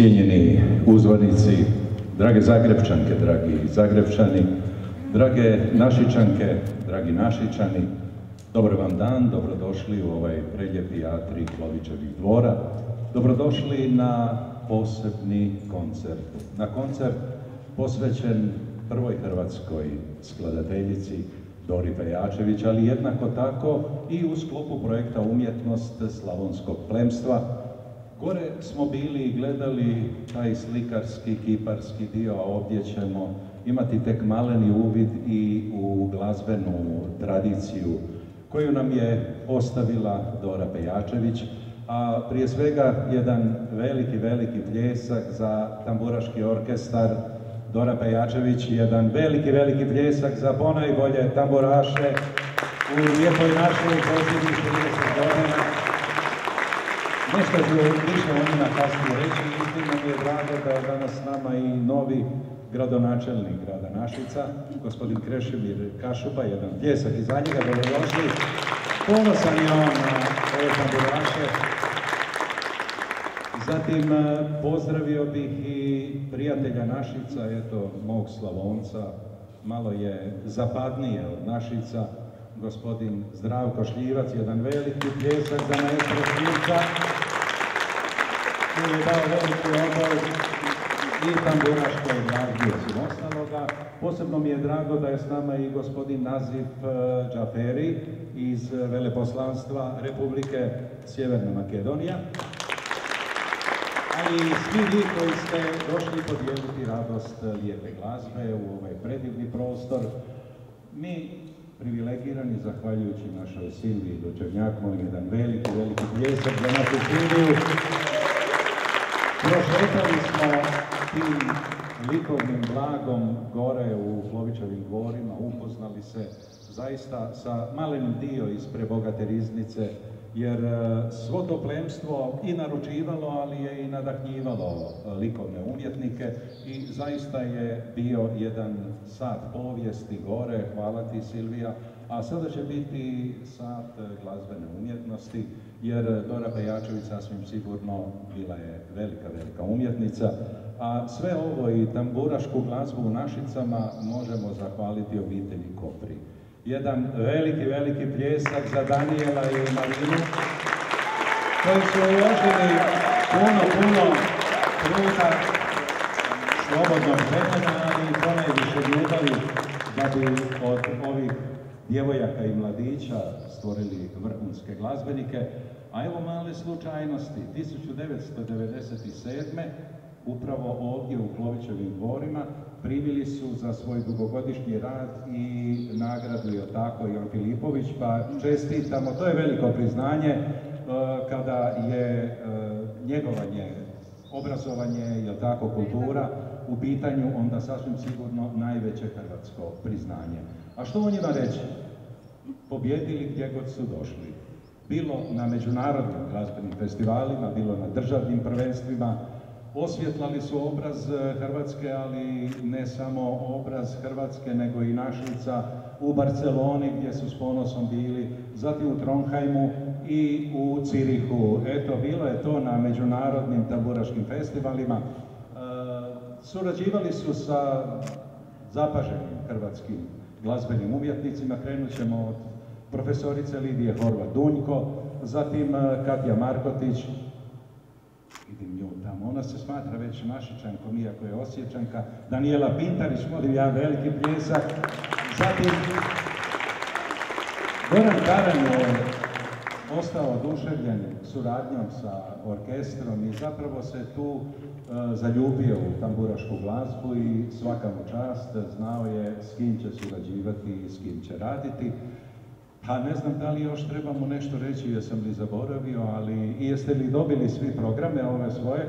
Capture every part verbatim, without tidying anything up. cijenjeni uzvanici, drage Zagrepčanke, dragi Zagrepčani, drage Našičanke, dragi Našičani, dobar vam dan, dobrodošli u ovaj preljepi atrij Klovićevih dvora, dobrodošli na posebni koncert, na koncert posvećen prvoj hrvatskoj skladateljici Dori Pejačević, ali jednako tako i u sklopu projekta Umjetnost Slavonskog plemstva. Gore smo bili i gledali taj slikarski, kiparski dio, a ovdje ćemo imati tek maleni uvid i u glazbenu tradiciju koju nam je ostavila Dora Pejačević, a prije svega jedan veliki, veliki pljesak za tamburaški orkestar Dora Pejačević, jedan veliki, veliki pljesak za ponajbolje tamburaše u Lijepoj našoj posljednjih trideset godina. Nešto više o njima kasnije reći, istina mi je drago da je danas s nama i novi gradonačelnik grada Našica, gospodin Krešimir Kašuba, jedan pljesak iza njega, dobrodošli. Ponosan je on na ove tamburaše. Zatim pozdravio bih i prijatelja Našica, eto, mog Slavonca, malo je zapadnije od Našica, gospodin Zdravko Šljivac, jedan veliki pljesak za maestro Šljivca, koji je dao veliki obol i tamburaškoj gardiji osim ostaloga. Posebno mi je drago da je s nama i gospodin Nazif Džaferi iz Veleposlanstva Republike Sjeverna Makedonija. I svi vi koji ste došli podijeliti radost lijepe glazbe u ovaj predivni prostor, mi privilegirani, zahvaljujući našoj Silviji Dočevnjak, molim jedan veliki, veliki pljesak za našu Silviju. Prošetali smo tim likovnim blagom gore u Klovićevim dvorima, upoznali se zaista sa malenim dio iz prebogate riznice, jer svo to plemstvo i naručivalo, ali je i nadahnjivalo likovne umjetnike i zaista je bio jedan sat povijesti gore, hvala ti Silvija, a sada će biti sat glazbene umjetnosti, jer Dora Pejačević sasvim sigurno bila je velika, velika umjetnica, a sve ovo i tamburašku glazbu u Našicama možemo zahvaliti obitelji Kopri. Jedan veliki, veliki pljesak za Danijela i Marinu, koji su uložili puno, puno truda, slobodnog vremena, ali i ponajviše ljubavi da bi od ovih djevojaka i mladića stvorili vrhunske glazbenike. A evo male slučajnosti, tisuću devetsto devedeset sedme. upravo ovdje u Klovićevim dvorima primili su za svoj dugogodišnji rad i nagradu je tako Ivan Filipović, pa čestitamo, to je veliko priznanje kada je njegovanje, obrazovanje, je tako kultura u pitanju, onda sasvim sigurno najveće hrvatsko priznanje. A što o njima reći? Pobjedili gdje god su došli. Bilo na međunarodnim glazbenim festivalima, bilo na državnim prvenstvima, osvjetlali su obraz Hrvatske, ali ne samo obraz Hrvatske, nego i Našica u Barceloni gdje su s ponosom bili, zatim u Trondheimu i u Cirihu. Eto, bilo je to na međunarodnim tamburaškim festivalima. Surađivali su sa zapaženim hrvatskim glazbenim umjetnicima. Krenut ćemo od profesorice Lidije Horvat-Dunjko, zatim Katja Markotić, vidim nju tamo, ona se smatra već Našičankom, iako je Osječanka, Daniela Pintarić, molim ja veliki pljesak, zatim Goran Karan je ostao oduševljen suradnjom sa orkestrom i zapravo se tu e, zaljubio u tamburašku glazbu i svaka mu čast, znao je s kim će surađivati i s kim će raditi. A ne znam da li još trebamo nešto reći, jesam li zaboravio, ali jeste li dobili svi programe ove svoje?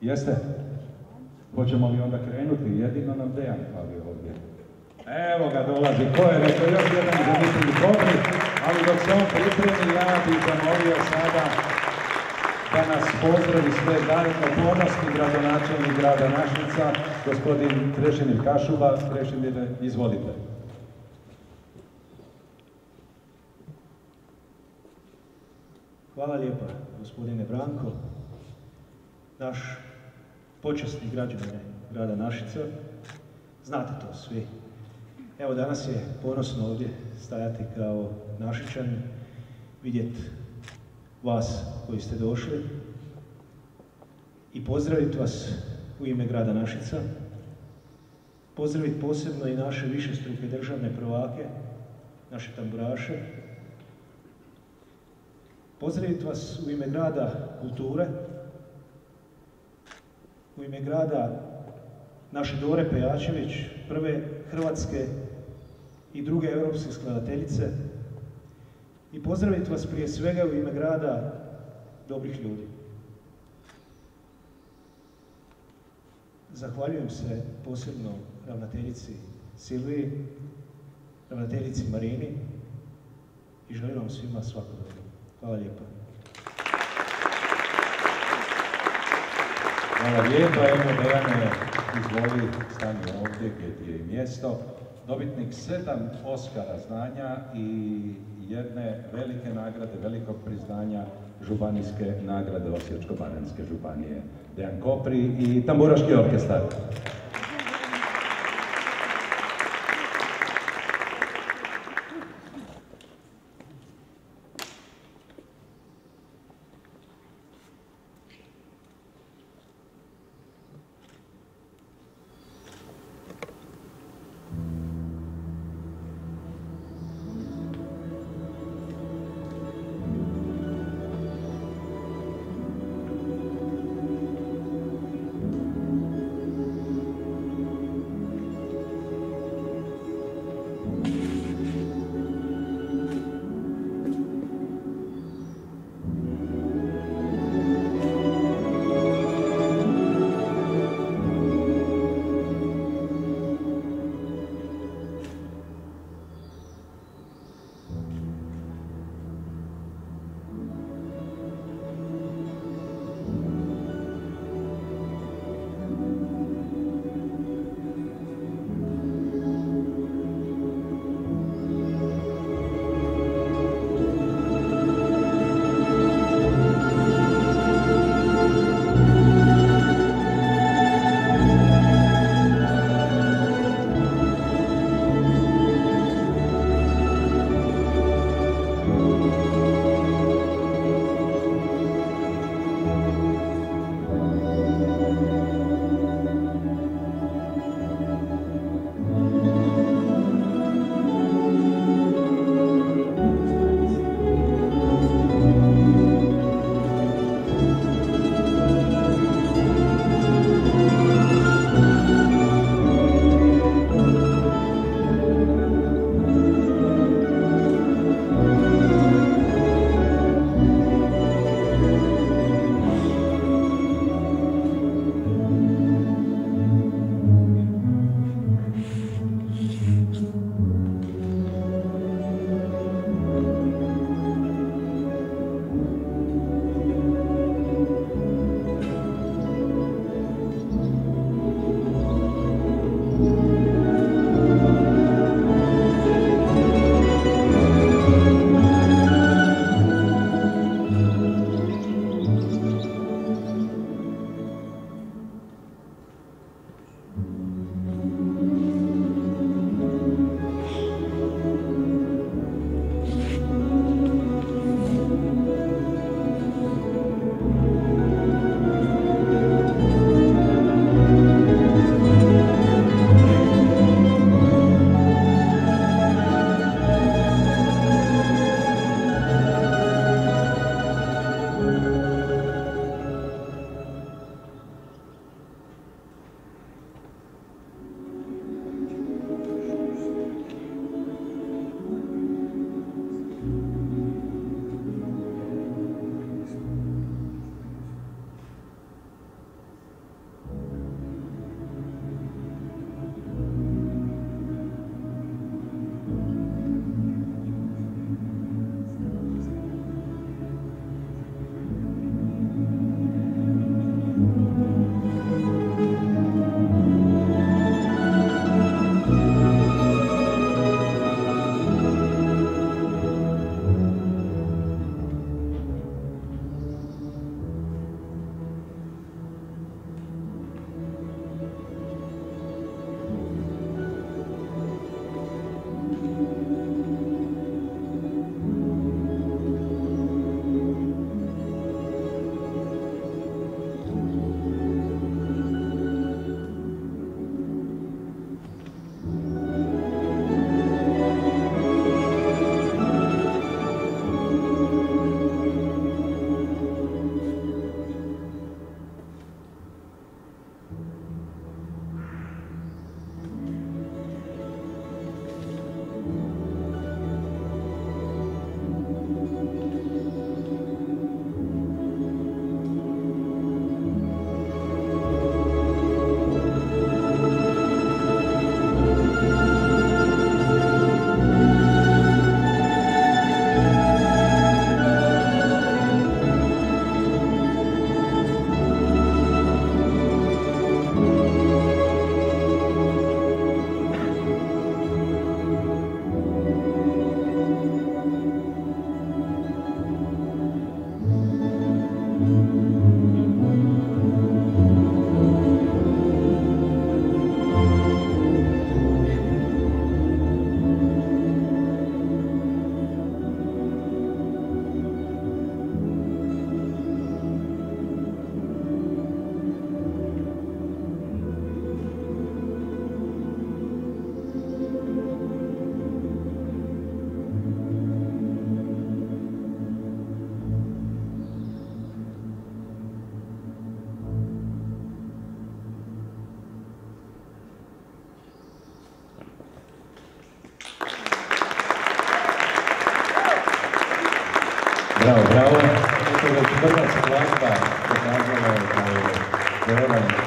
Jeste? Hoćemo li onda krenuti? Jedino nam Dejan fali ovdje. Evo ga dolazi, ko je rekao još jedan zanimljiv govornik, ali dok se on pripremi, ja bih zamolio sada da nas pozdravi sve daleko ponosni gradonačelnik grada Našica, gospodin Trešenir Kašula. Trešenire, izvolite. Hvala lijepa, gospodine Branko. naš počasni građanin grada Našica, znate to svi. Evo danas je ponosno ovdje stajati kao Našičan, vidjeti vas koji ste došli i pozdraviti vas u ime grada Našica, pozdraviti posebno i naše višestruke državne prvake, naše tamburaše, pozdraviti vas u ime grada kulture, u ime grada naše Dore Pejačević, prve hrvatske i druge europske skladateljice, i pozdraviti vas prije svega u ime grada dobrih ljudi. Zahvaljujem se posebno ravnateljici Silviji, ravnateljici Marini i želim vam svima svako dobro. Hvala lijepa. Hvala lijepa, evo Dejane, izvoli, stani ovdje gdje ti je mjesto. Dobitnik sedam Oskara znanja i jedne velike nagrade, velikog priznanja županijske nagrade Osječko-baranjske županije, Dejan Kopri i Tamburaški orkestar.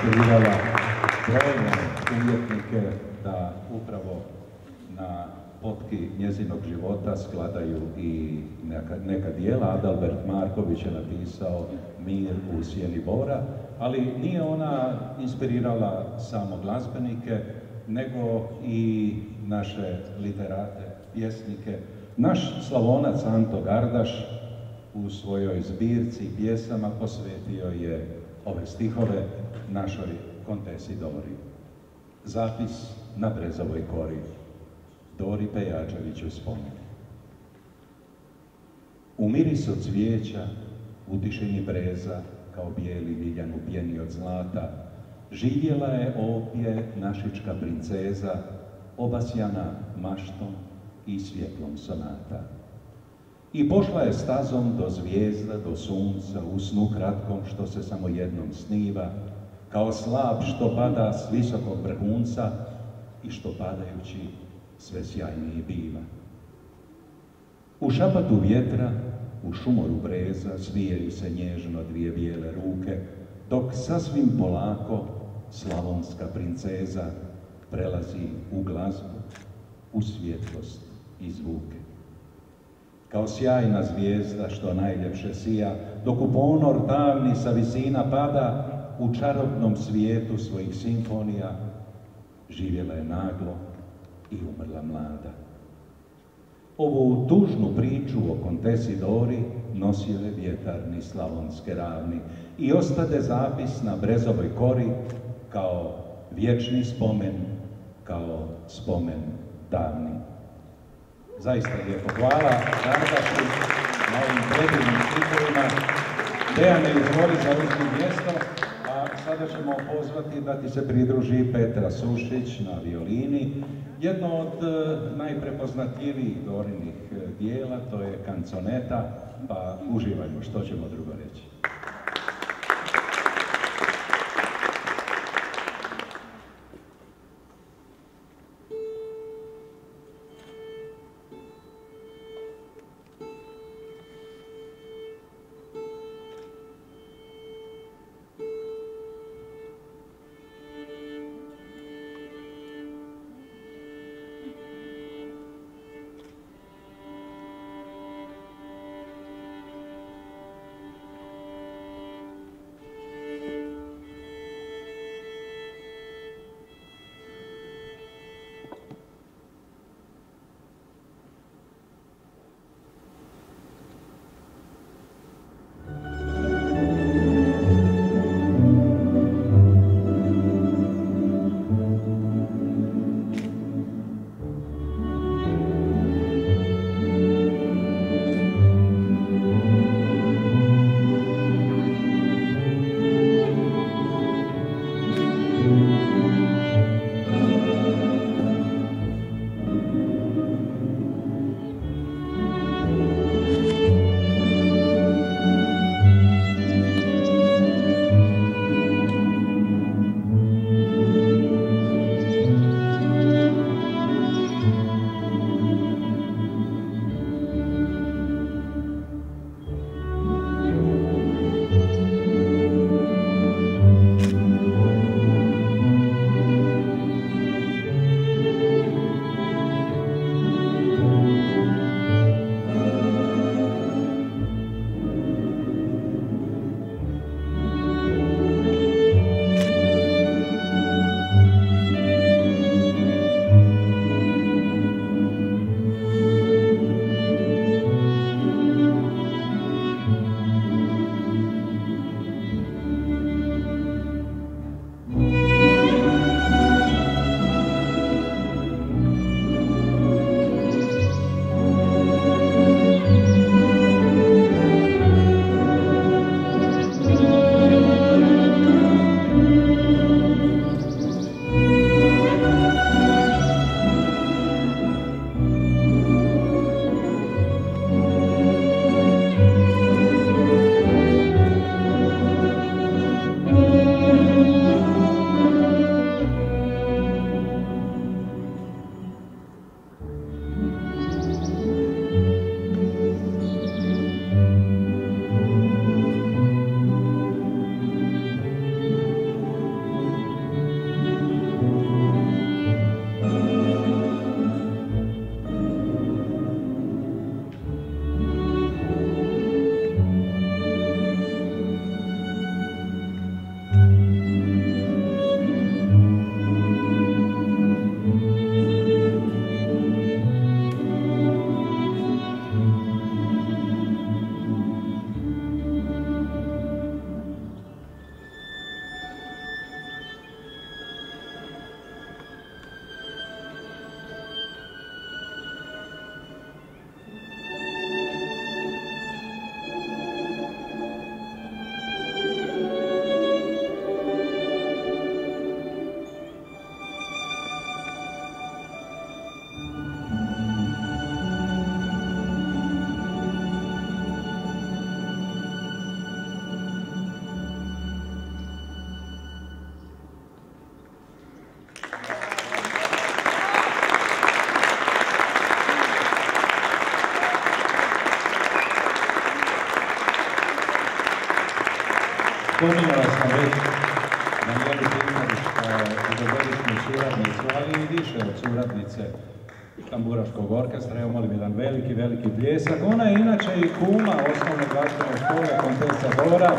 inspirirala brojne umjetnike da upravo na potki njezinog života skladaju i neka, neka dijela. Adalbert Marković je napisao Mir u sjeni bora, ali nije ona inspirirala samo glazbenike, nego i naše literate, pjesnike. Naš Slavonac Anto Gardaš u svojoj zbirci pjesama posvetio je ove stihove našoj Kontesi Dori. Zapis na brezovoj kori. Dori Pejačeviću spomen. U mirisu cvijeća, u tišini breza, kao bijeli viljan upjeni od zlata, živjela je opje našička princeza, obasjana maštom i svjetlom sonata. I pošla je stazom do zvijezda, do sunca, u snu kratkom što se samo jednom sniva, kao slab što pada s visokog vrhunca i što padajući sve sjajniji biva. U šapatu vjetra, u šumoru breza, svijaju se nježno dvije bijele ruke, dok sasvim polako slavonska princeza prelazi u glazbu, u svjetlost i zvuke. Kao sjajna zvijezda što najljepše sija, dok u ponor davni sa visina pada, u čarobnom svijetu svojih simfonija živjela je naglo i umrla mlada. Ovu tužnu priču o Kontesi Dori nosio je vjetarni slavonske ravni i ostade zapis na brezovoj kori kao vječni spomen, kao spomen davni. Zaista lijepo hvala Gardašu na ovim predivnim stihovima. Dejane, izvoli za ušli mjesto, a sada ćemo pozvati da ti se pridruži Petra Sušić na violini. Jedno od najprepoznatljivijih Dorinih dijela, to je kanconeta, pa uživajmo, što ćemo drugo reći. suradnicu, ali i više od suradnice tamburaškog orkestra. Evo molim jedan veliki, veliki pljesak. Ona je inače i kuma osnovne glazbene škole Kontesa Dora.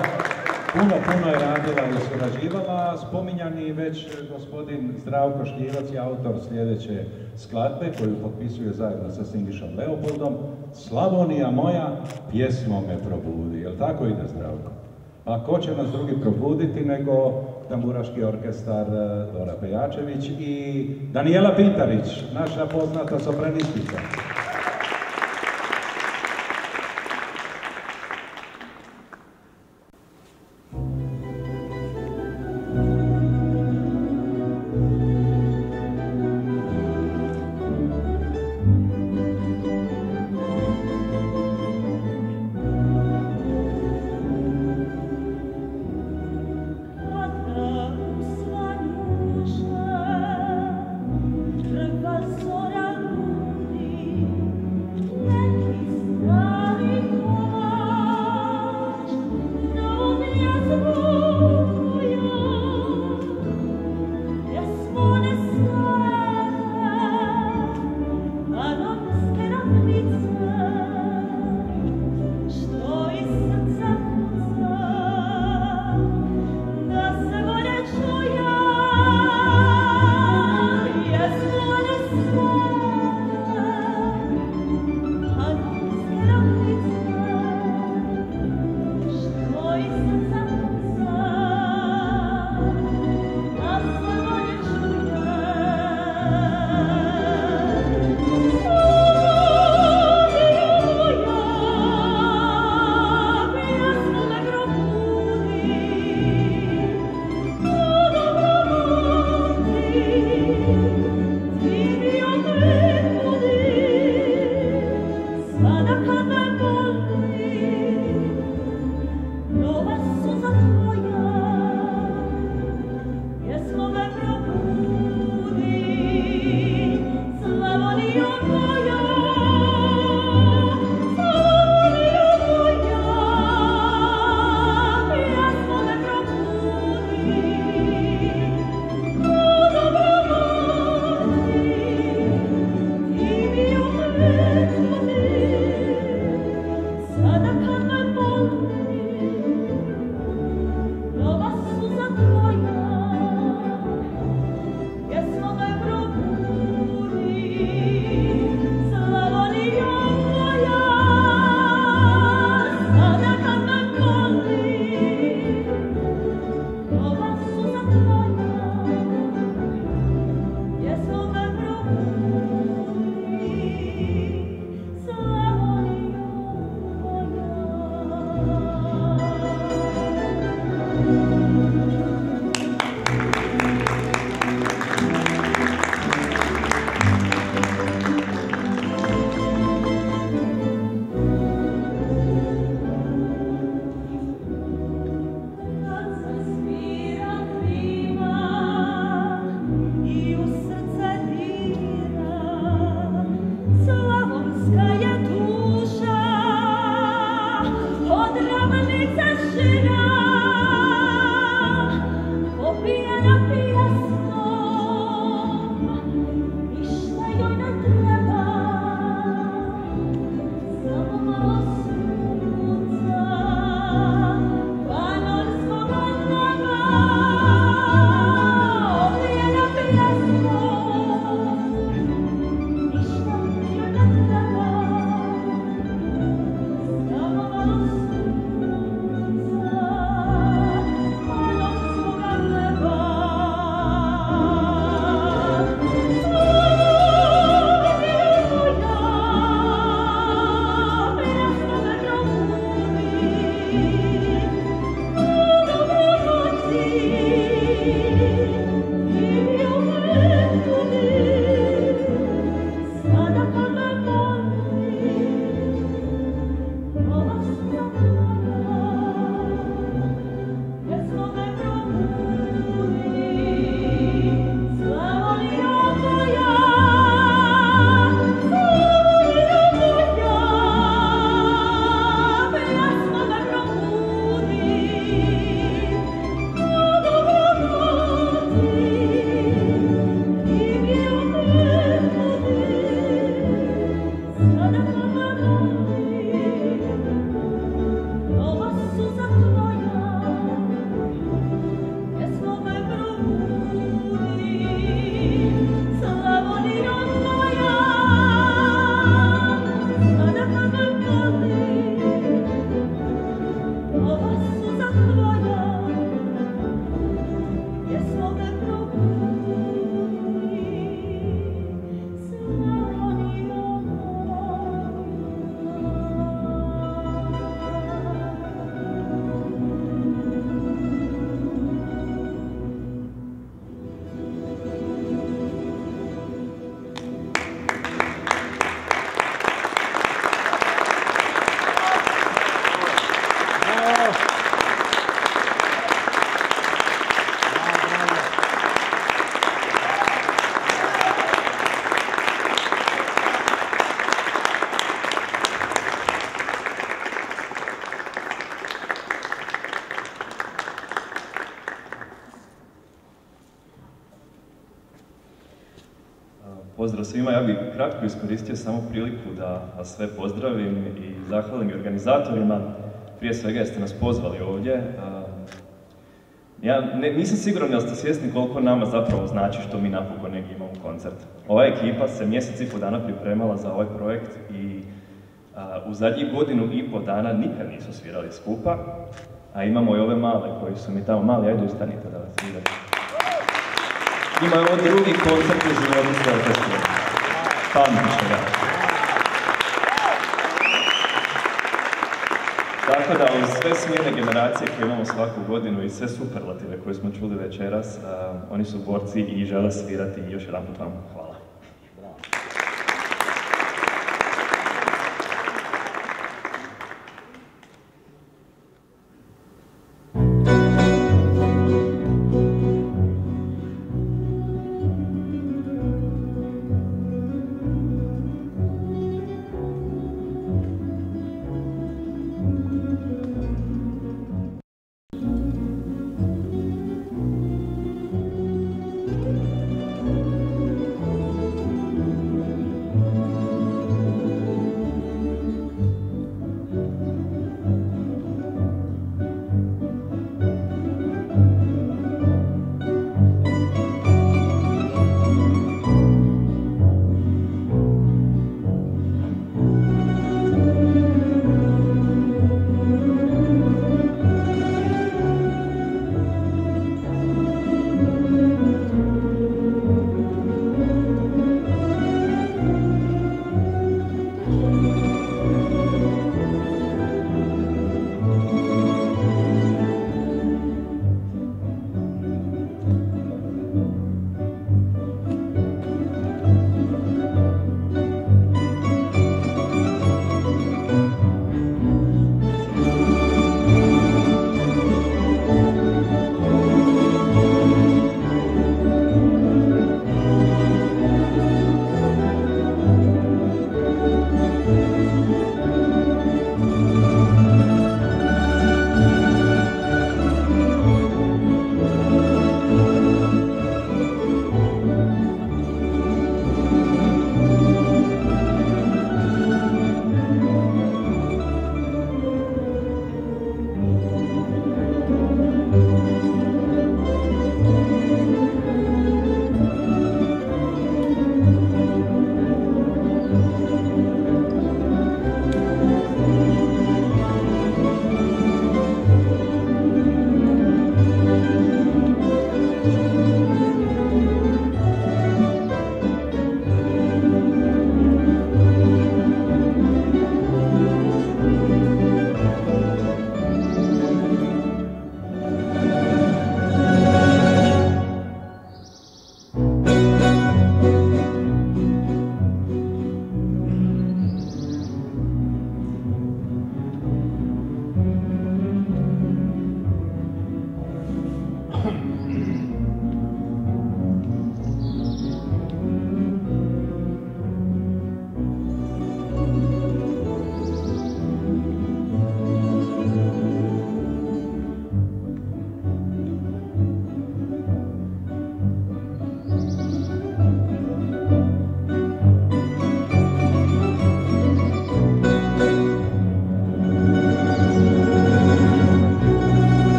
Puno, puno je radila i surađivala. Spominjani već gospodin Zdravko Šljivac je autor sljedeće skladbe koju potpisuje zajedno sa Singišom Leopoldom. Slavonija moja, pjesmo me probudi. Jel tako ide, Zdravko? A ko će nas drugi probuditi nego tamburaški orkestar Dora Pejačević i Danijela Pintarić, naša poznata sopranistica. Pozdrav svima, ja bih kratko iskoristio samo priliku da vas sve pozdravim i zahvalim i organizatorima. Prije svega jeste nas pozvali ovdje. Ja ne, nisam siguran da ste svjesni koliko nama zapravo znači što mi napokon negdje imamo koncert. Ova ekipa se mjesec i po dana pripremala za ovaj projekt i a, u zadnjih godinu i po dana nikad nisu svirali skupa, a imamo i ove male koji su mi tamo mali, ajde ustanite da vas vidite. Ima je ovo drugi koncert u životu s orkestrom. Fantastično ga. Tako da uz sve smjene generacije koje imamo svaku godinu i sve superlative koje smo čuli večeras, uh, oni su borci i žele svirati. I još jedan put vam hvala.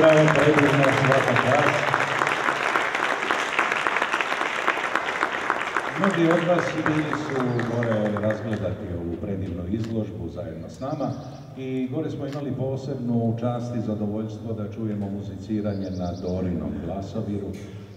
Bravo. Mnogi od vas bili su gore razgledati ovu predivnu izložbu zajedno s nama i gore smo imali posebnu čast i zadovoljstvo da čujemo muziciranje na Dorinom glasoviru.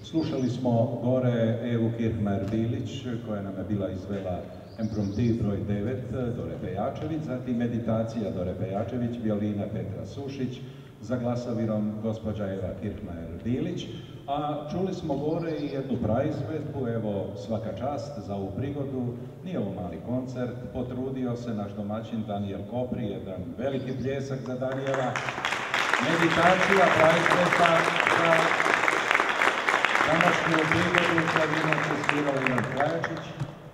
Slušali smo gore Evu Kirchmajer-Bilić koja nam je bila izvela Impromptiv broj devet, Dora Pejačević, zatim meditacija Dora Pejačević, violina Petra Sušić, za glasavirom gospođa Eva Kirchmajer-Bilić, a čuli smo gore i jednu praizvedbu, evo svaka čast za ovu prigodu, nije ovo mali koncert, potrudio se naš domaćin Daniel Kopri, jedan veliki pljesak za Daniela, meditacija, praizvedba za današnju prigodu, kad inače svirao Ivan Krajačić,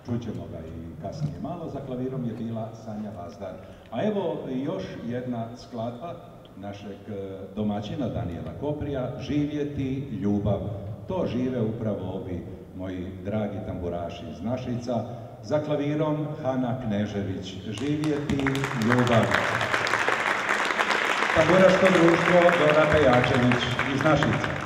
čućemo ga i kasnije malo, za klavirom je bila Sanja Vazdar. A evo još jedna skladba našeg domaćina Daniela Koprija, Živjeti ljubav. To žive upravo ovi moji dragi tamburaši iz Našica, za klavirom Hana Knežević, Živjeti ljubav. Tamburaško društvo Dora Pejačević iz Našica.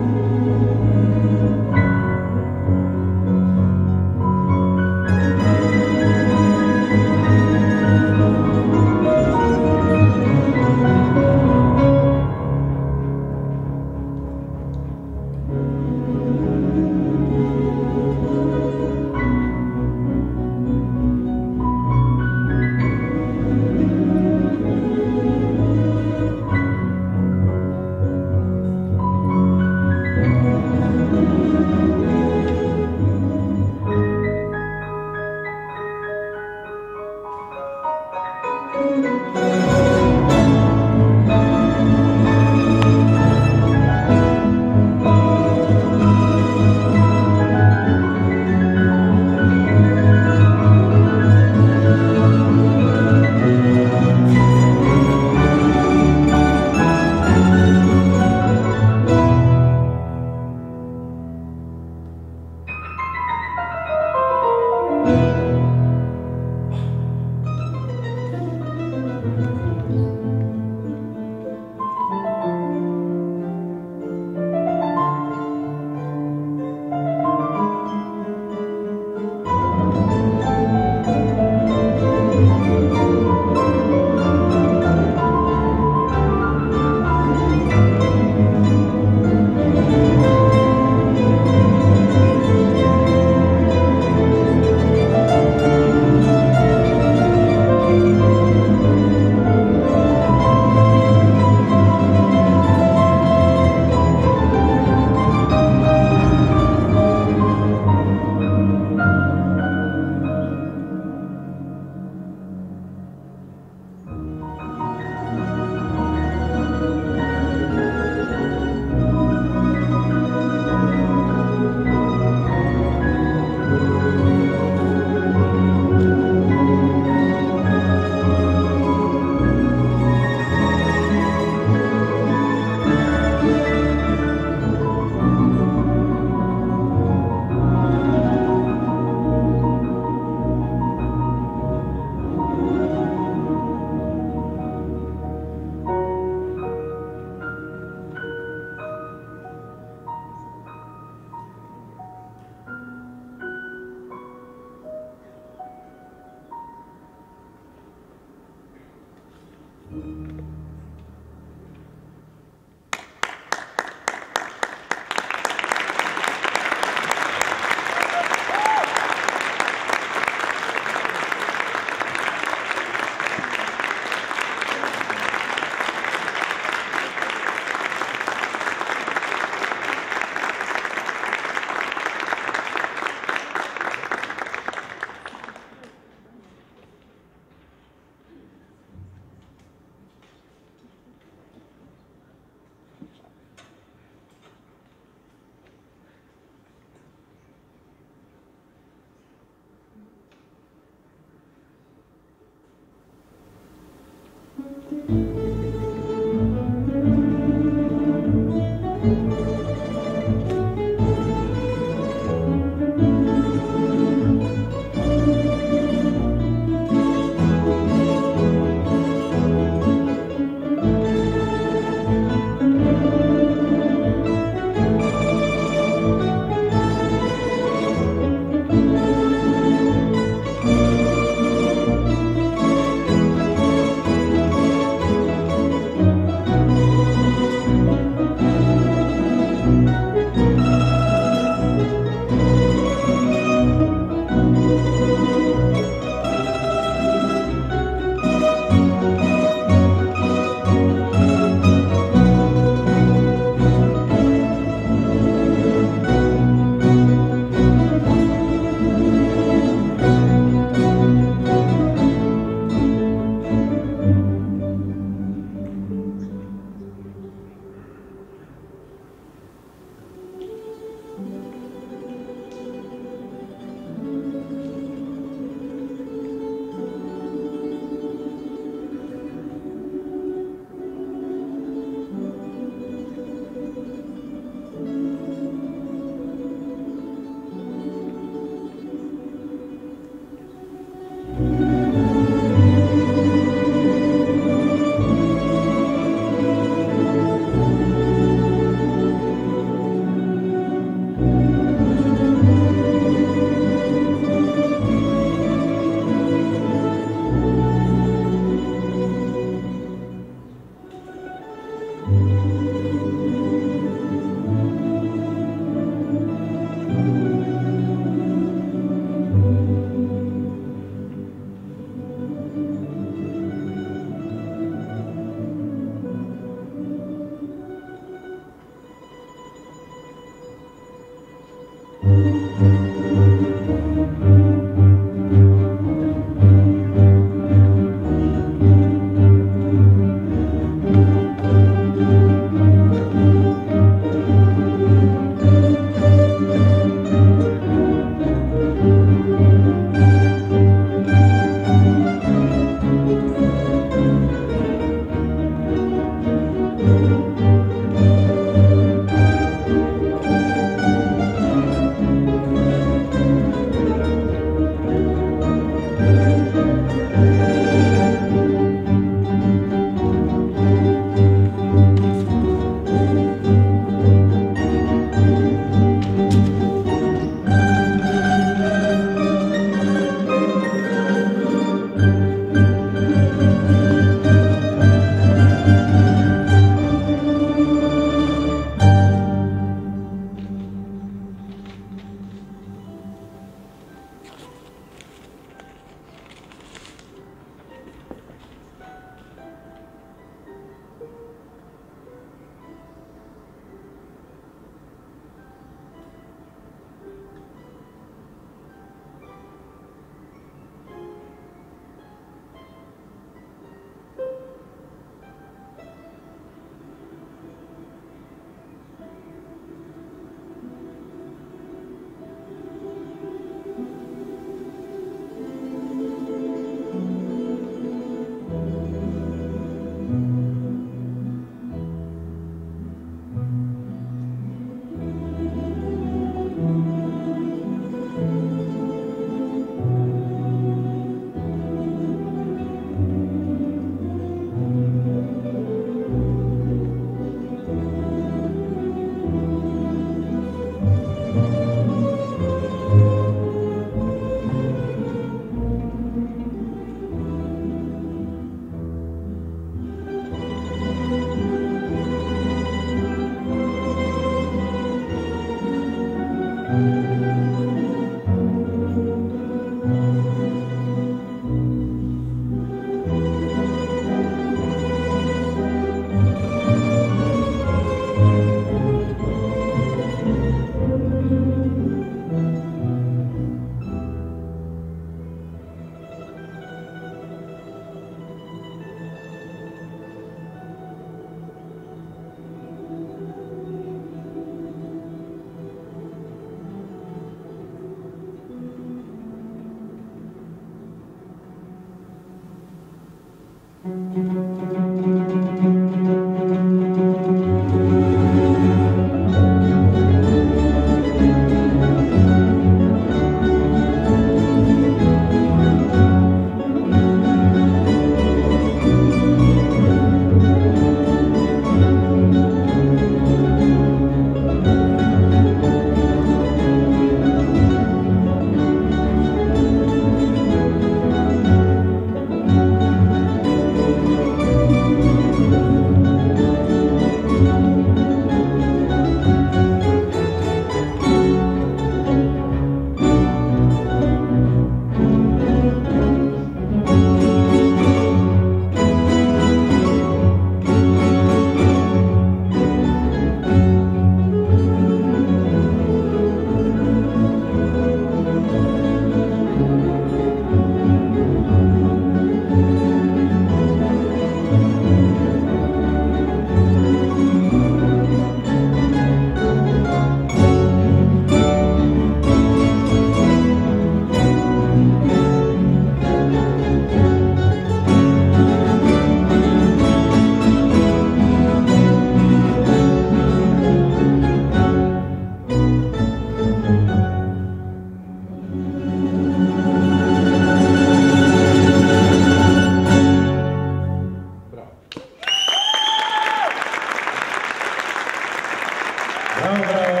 Bravo, bravo.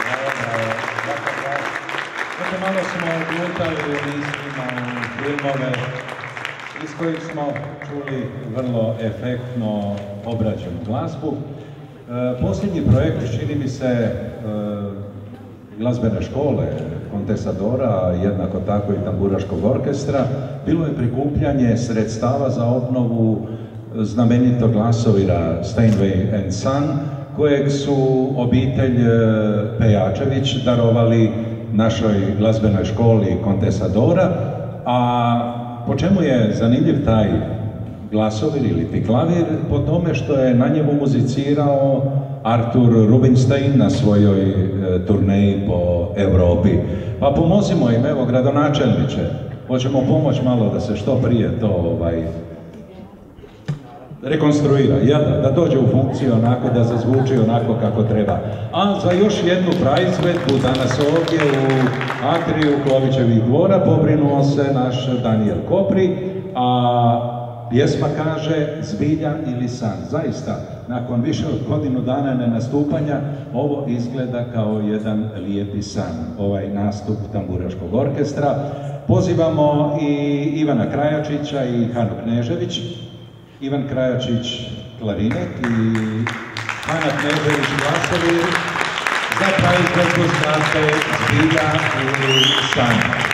Bravo, bravo. Dakle, dakle, malo smo odlutali u mislima u filmove iz kojih smo čuli vrlo efektno obrađenu glazbu. E, posljednji projekt, čini mi se, e, glazbene škole Kontesa Dora, jednako tako i tamburaškog orkestra, bilo je prikupljanje sredstava za obnovu znamenitog glasovira Steinway and Sons, kojeg su obitelj Pejačević darovali našoj glazbenoj školi Kontesa Dora. A po čemu je zanimljiv taj glasovir ili ti klavir? Po tome što je na njemu muzicirao Artur Rubinstein na svojoj turneji po Europi. Pa pomozimo im, evo, gradonačelniče, hoćemo pomoći malo da se što prije to ovaj, rekonstruira, ja, da, da dođe u funkciju onako, da zazvuči onako kako treba. A za još jednu praizvedbu danas ovdje u atriju Klovićevih dvora pobrinuo se naš Daniel Kopri, a pjesma kaže Zbilja ili san. Zaista, nakon više od godinu dana nenastupanja, ovo izgleda kao jedan lijepi san, ovaj nastup tamburaškog orkestra. Pozivamo i Ivana Krajačića i Hanu Knežević, Ivan Krajačić klarinet i Hana Knežević glasovir za praizvedbu skladbe Zbilja ili san.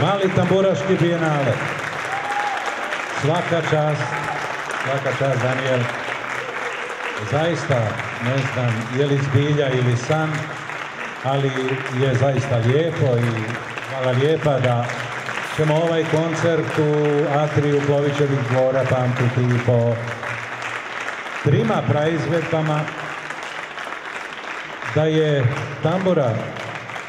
Mali tamburaški bijenale. Svaka čast, svaka čast, Daniel. Zaista, ne znam, je li zbilja ili san, ali je zaista lijepo i hvala lijepa da ćemo ovaj koncert u atriju Klovićevih dvora pamtiti po trima praizvedbama, da je tambura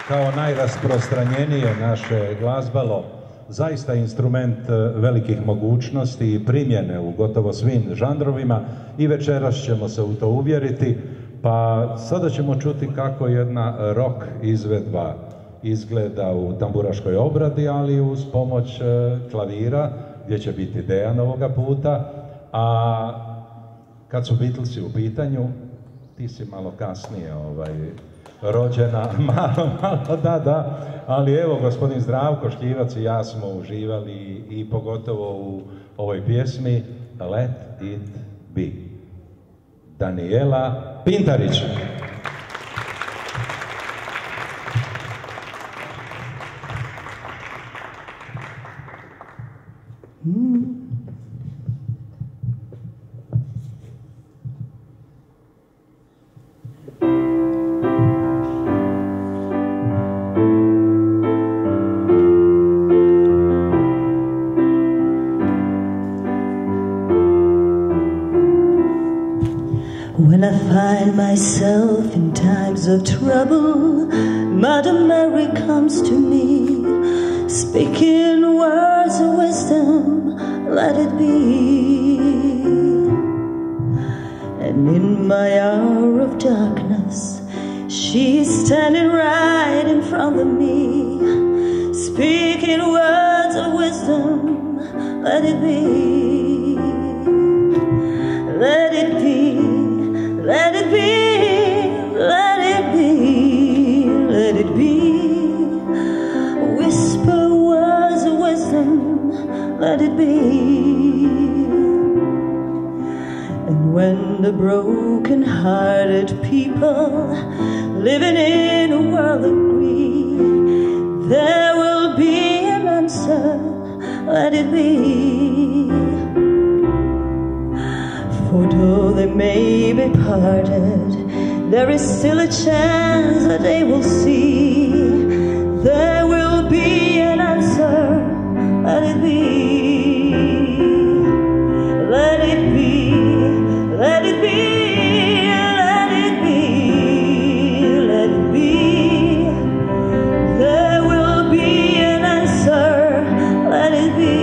kao najrasprostranjenije naše glazbalo zaista instrument velikih mogućnosti i primjene u gotovo svim žanrovima i večeras ćemo se u to uvjeriti, pa sada ćemo čuti kako jedna rock izvedba izgleda u tamburaškoj obradi, ali uz pomoć klavira, gdje će biti Dejan ovoga puta, a kad su Beatlesi u pitanju, ti si malo kasnije ovaj, rođena, malo, malo, da, da, ali evo, gospodin Zdravko Šljivac i ja smo uživali i pogotovo u ovoj pjesmi Let It Be. Danijela Pintarić. Mm. When I find myself in times of trouble, Mother Mary comes to me, speaking words of wisdom, let it be. And in my hour of darkness, she's standing right in front of me, speaking words of wisdom, let it be, let it be. Let it be, let it be, let it be. Whisper words of wisdom, let it be. And when the broken-hearted people living in a world of greed, there will be an answer, let it be. For though they may be parted, there is still a chance that they will see. There will be an answer, let it be. Let it be, let it be, let it be, let it be. There will be an answer, let it be.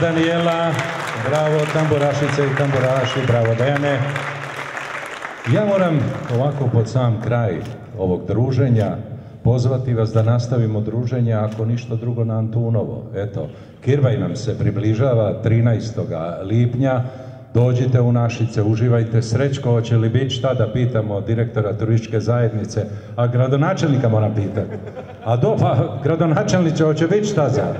bravo Danijela, bravo tamburašice i tamburaši, bravo Dejane. Ja moram ovako pod sam kraj ovog druženja pozvati vas da nastavimo druženje, ako ništa drugo na Antunovo. Eto, Kirvaj nam se približava trinaestog lipnja, dođite u Našice, uživajte. Srećko, hoće li biti šta da pitamo direktora turističke zajednice, a gradonačelnika moram pitati. A do, pa, gradonačelniče, hoće biti šta za?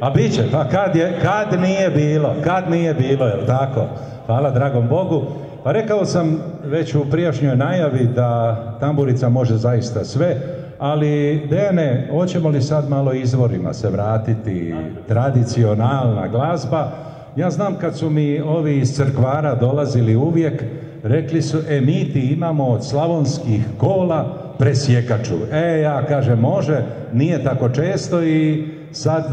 A bit će, pa kad, je, kad nije bilo, kad nije bilo, jel tako? Hvala dragom Bogu. Pa rekao sam već u prijašnjoj najavi da tamburica može zaista sve, ali Dejane, hoćemo li sad malo izvorima se vratiti, tradicionalna glazba? Ja znam kad su mi ovi iz Crkvara dolazili uvijek, rekli su, e mi ti imamo od slavonskih kola presjekaču. E, ja kažem, može, nije tako često i sad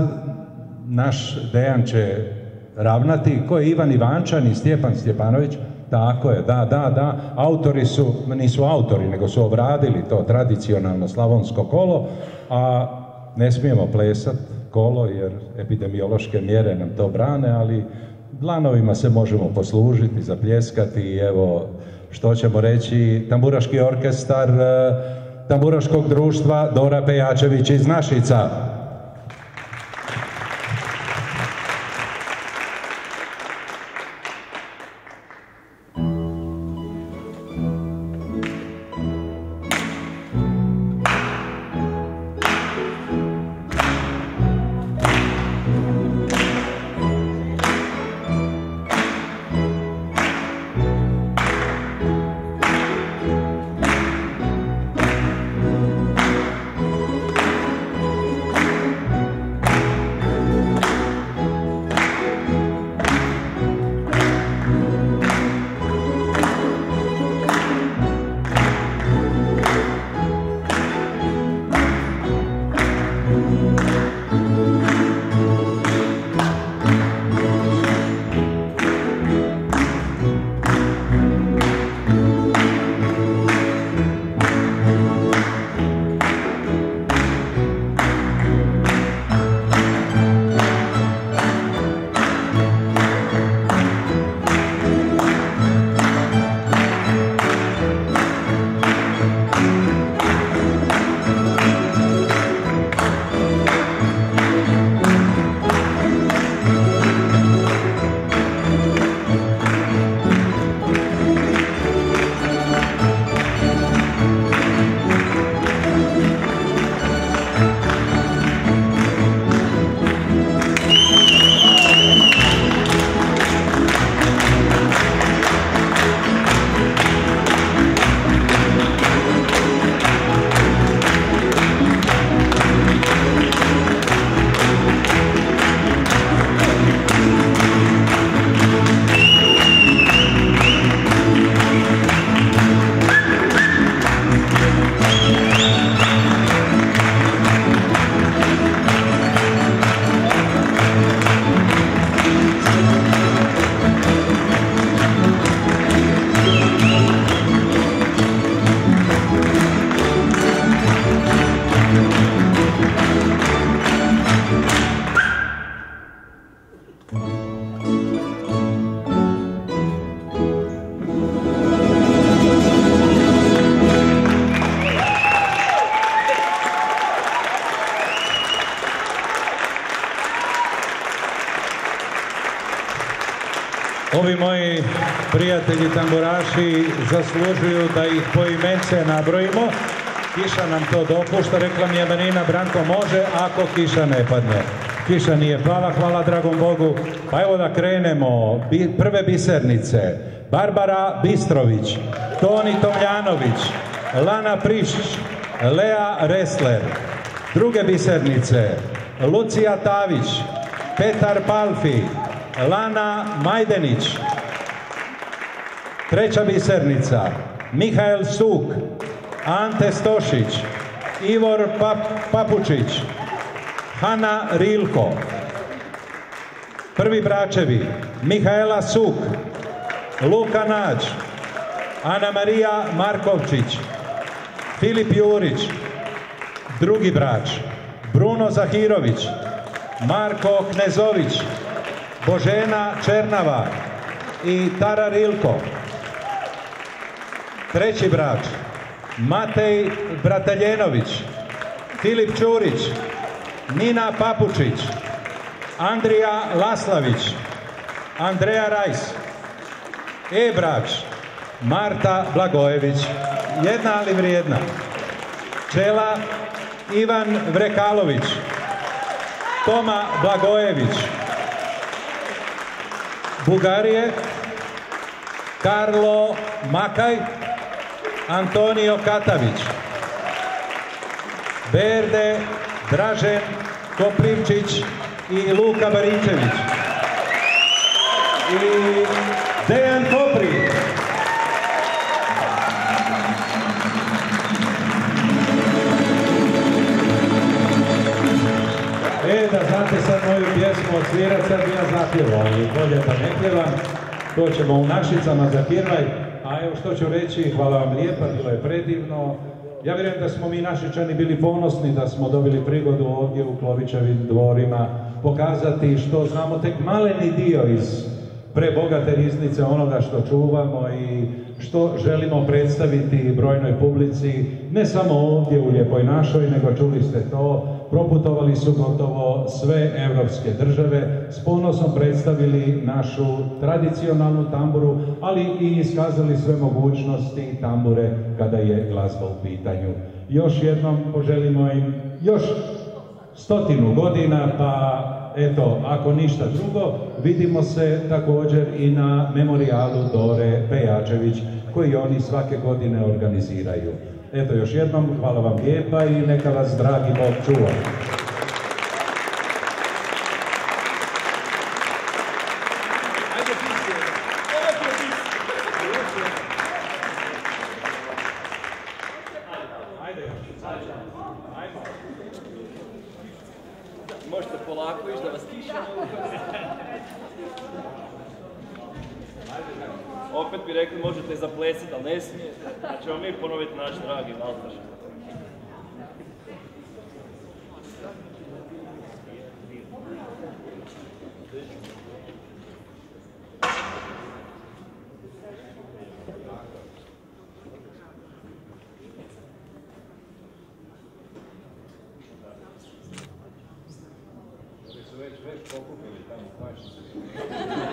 naš Dejan će ravnati, ko je Ivan Ivančan i Stjepan Stepanović. Tako je, da, da, da, autori su, nisu autori, nego su obradili to tradicionalno slavonsko kolo, a ne smijemo plesat kolo jer epidemiološke mjere nam to brane, ali dlanovima se možemo poslužiti, zapljeskati i evo, što ćemo reći, tamburaški orkestar tamburaškog društva Dora Pejačević iz Našica. Ovi moji prijatelji tamburaši zaslužuju da ih po imence nabrojimo. Kiša nam to dopušta, rekla mi je Marina, Branko može, ako kiša ne padne. Kiša nije pala, hvala dragom Bogu. Pa evo da krenemo. Prve bisernice. Barbara Bistrović, Toni Tomljanović, Lana Prišić, Lea Resler. Druge bisernice. Lucija Tavić, Petar Palfi, Lana Majdenić. Treća bisernica. Mihael Suk, Ante Stošić, Ivor Pap Papučić, Hana Rilko. Prvi bračevi. Mihaela Suk, Luka Nađ, Ana Marija Markovčić, Filip Jurić. Drugi brač. Bruno Zahirović, Marko Knežević, Božena Černava i Tara Rilko. Treći brač, Matej Brataljenović, Filip Ćurić, Nina Papučić, Andrija Laslavić, Andreja Rajs. E brač, Marta Blagojević, jedna ali vrijedna. Čela, Ivan Vrekalović, Toma Blagojević. Bugarije, Karlo Makaj, Antonio Katavić. Berde, Dražen Koprivčić i Luka Baričević. I Dejan Kopri. E, da znate sad moju pjesmu odsvirat, sad ja zapjevam, ali bolje da ne pjevam. To ćemo u Našicama za Kirvaj. A evo što ću reći, hvala vam lijepa, bilo je predivno. Ja vjerujem da smo mi Našičani bili ponosni da smo dobili prigodu ovdje u Klovićevim dvorima pokazati što znamo tek maleni dio iz prebogate riznice onoga što čuvamo i što želimo predstaviti brojnoj publici, ne samo ovdje u Lijepoj našoj, nego čuli ste to, proputovali su gotovo sve evropske države, s ponosom predstavili našu tradicionalnu tamburu, ali i iskazali sve mogućnosti tambure kada je glazba u pitanju. Još jednom poželimo im još stotinu godina, pa eto, ako ništa drugo, vidimo se također i na memorijalu Dore Pejačević, koji oni svake godine organiziraju. Eto, još jednom, hvala vam lijepa i neka vas dragi Bog čuva. Već, već pokupili tamo, pači se.